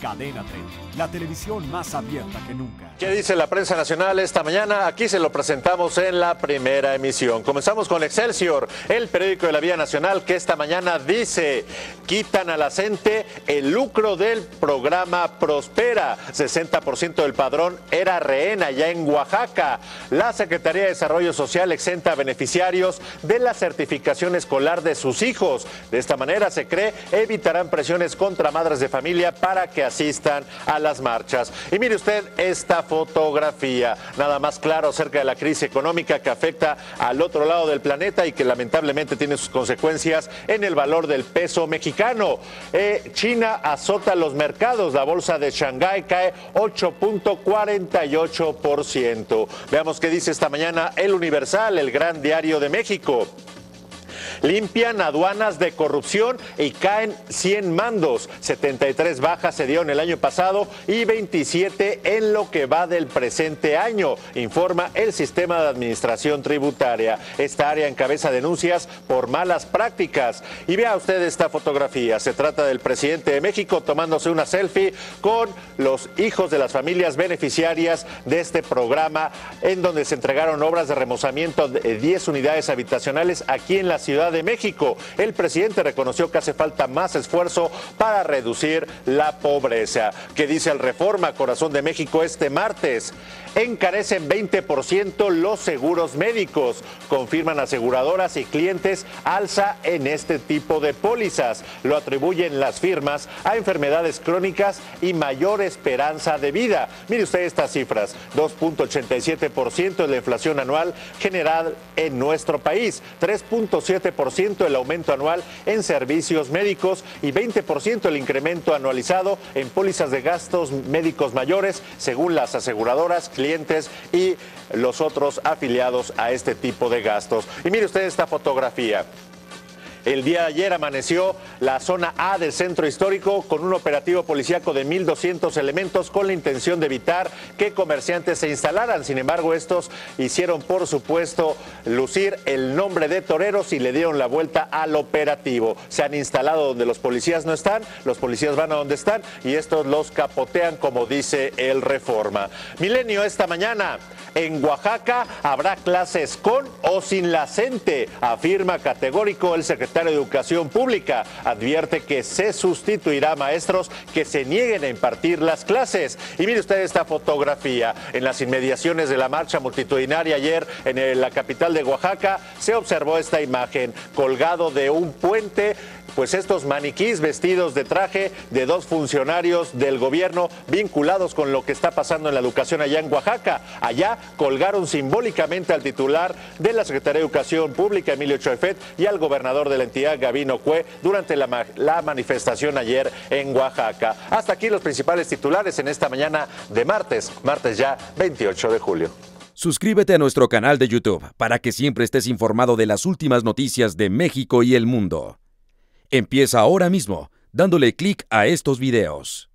Cadena 3, la televisión más abierta que nunca. ¿Qué dice la prensa nacional esta mañana? Aquí se lo presentamos en la primera emisión. Comenzamos con Excelsior, el periódico de la vía nacional, que esta mañana dice: quitan a la CNTE el lucro del programa Prospera. 60% del padrón era rehena ya en Oaxaca. La Secretaría de Desarrollo Social exenta a beneficiarios de la certificación escolar de sus hijos. De esta manera, se cree, evitarán presiones contra madres de familia para que asistan a las marchas. Y mire usted esta fotografía, nada más claro acerca de la crisis económica que afecta al otro lado del planeta y que lamentablemente tiene sus consecuencias en el valor del peso mexicano. China azota los mercados, la bolsa de Shanghái cae 8.48%. Veamos qué dice esta mañana El Universal, el gran diario de México. Limpian aduanas de corrupción y caen 100 mandos. 73 bajas se dieron el año pasado y 27 en lo que va del presente año, informa el sistema de administración tributaria. Esta área encabeza denuncias por malas prácticas. Y vea usted esta fotografía. Se trata del presidente de México tomándose una selfie con los hijos de las familias beneficiarias de este programa, en donde se entregaron obras de remozamiento de 10 unidades habitacionales aquí en la ciudad de México. El presidente reconoció que hace falta más esfuerzo para reducir la pobreza. ¿Qué dice el Reforma, corazón de México, este martes? Encarecen 20% los seguros médicos, confirman aseguradoras y clientes alza en este tipo de pólizas. Lo atribuyen las firmas a enfermedades crónicas y mayor esperanza de vida. Mire usted estas cifras: 2.87% de la inflación anual general en nuestro país, 3.7% el aumento anual en servicios médicos y 20% el incremento anualizado en pólizas de gastos médicos mayores, según las aseguradoras, clientes y los otros afiliados a este tipo de gastos. Y mire usted esta fotografía. El día de ayer amaneció la zona A del Centro Histórico con un operativo policíaco de 1.200 elementos con la intención de evitar que comerciantes se instalaran. Sin embargo, estos hicieron, por supuesto, lucir el nombre de toreros y le dieron la vuelta al operativo. Se han instalado donde los policías no están, los policías van a donde están y estos los capotean, como dice el Reforma. Milenio esta mañana: en Oaxaca habrá clases con o sin la CNTE, afirma categórico el secretario de Educación Pública. Advierte que se sustituirá a maestros que se nieguen a impartir las clases. Y mire usted esta fotografía. En las inmediaciones de la marcha multitudinaria ayer en la capital de Oaxaca se observó esta imagen. Colgado de un puente, pues estos maniquís vestidos de traje de dos funcionarios del gobierno vinculados con lo que está pasando en la educación allá en Oaxaca. Allá colgaron simbólicamente al titular de la Secretaría de Educación Pública, Emilio Chuayffet, y al gobernador de la entidad, Gabino Cué, durante la manifestación ayer en Oaxaca. Hasta aquí los principales titulares en esta mañana de martes ya 28 de julio. Suscríbete a nuestro canal de YouTube para que siempre estés informado de las últimas noticias de México y el mundo. Empieza ahora mismo dándole clic a estos videos.